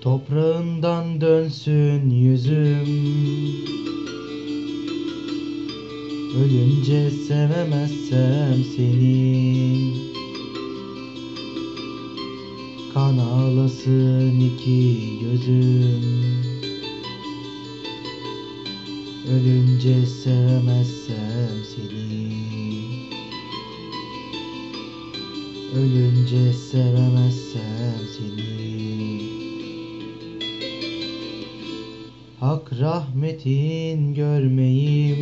Toprağından dönsün yüzüm, ölünce sevemezsem seni. Kan ağlasın iki gözüm, ölünce sevemezsem seni. Ölünce sevemezsem seni. Hak rahmetin görmeyim,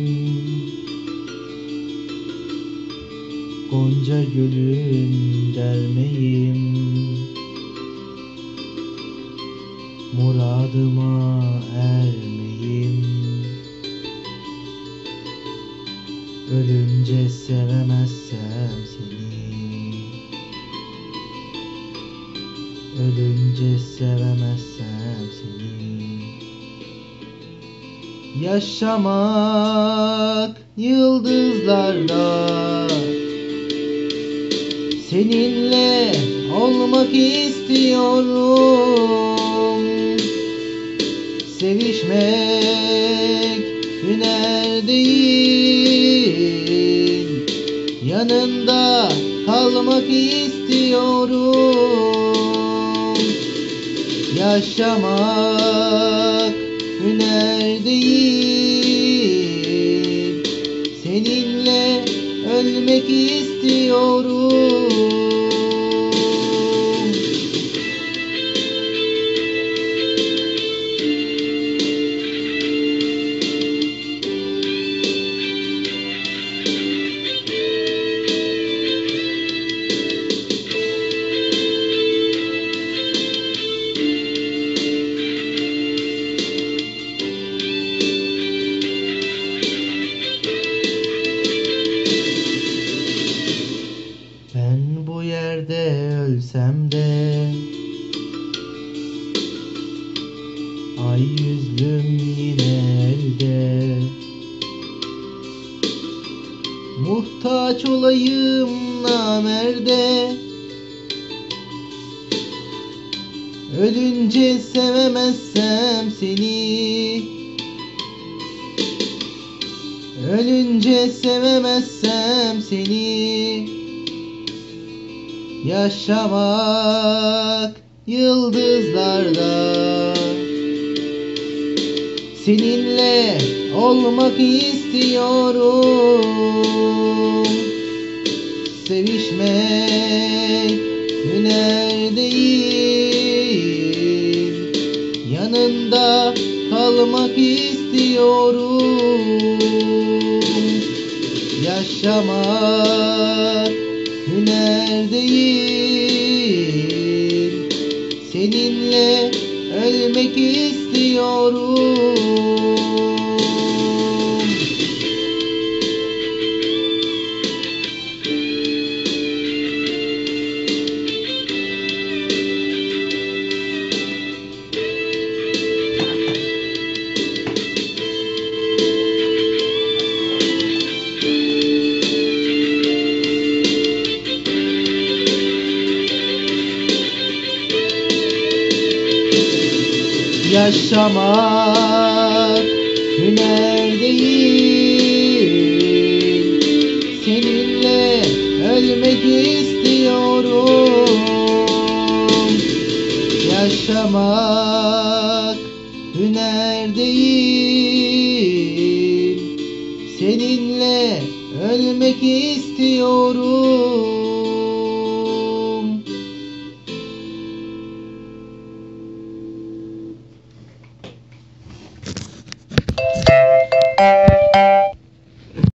Gonca gülün dermeyim. Muradıma ermeyim, ölünce sevemezsem seni. Ölünce sevemezsem seni. Yaşamak yıldızlarla, seninle olmak istiyorum. Sevişmek hüner değil, yanında kalmak istiyorum. Yaşamak hüner değil, seninle ölmek istiyorum. Ölsem de ay yüzlüm yine elde, muhtaç olayım namerde. Ölünce sevemezsem seni, ölünce sevemezsem seni. Yaşamak yıldızlarda, seninle olmak istiyorum. Sevişmek hüner değil, yanında kalmak istiyorum. Yaşamak hüner değil, seninle ölmek istiyorum. Yaşamak hüner değil, seninle ölmek istiyorum. Yaşamak hüner değil, seninle ölmek istiyorum.